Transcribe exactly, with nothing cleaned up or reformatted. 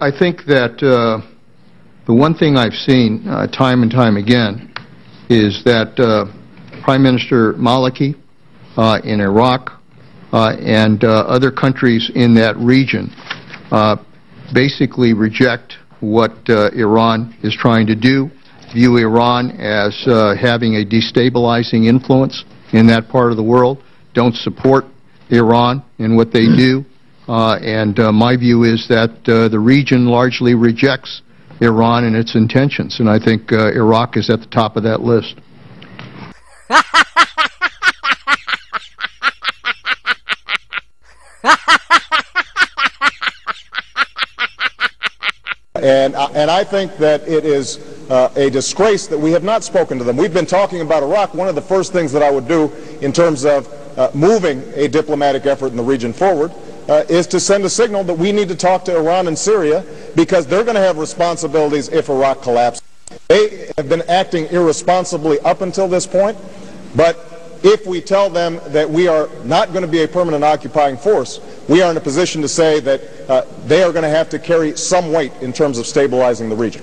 I, I think that uh, the one thing I've seen uh, time and time again is that uh, Prime Minister Maliki uh, in Iraq uh, and uh, other countries in that region uh, basically reject what uh, Iran is trying to do, view Iran as uh, having a destabilizing influence in that part of the world, don't support Iran in what they do. Uh, and uh, my view is that uh, the region largely rejects Iran and its intentions. And I think uh, Iraq is at the top of that list. And, uh, and I think that it is uh, a disgrace that we have not spoken to them. We've been talking about Iraq. One of the first things that I would do in terms of uh, moving a diplomatic effort in the region forward uh, is to send a signal that we need to talk to Iran and Syria, because they're going to have responsibilities if Iraq collapses. They have been acting irresponsibly up until this point, but if we tell them that we are not going to be a permanent occupying force, we are in a position to say that uh, they are going to have to carry some weight in terms of stabilizing the region.